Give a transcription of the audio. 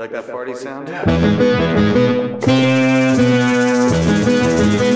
You like that farty sound? Yeah.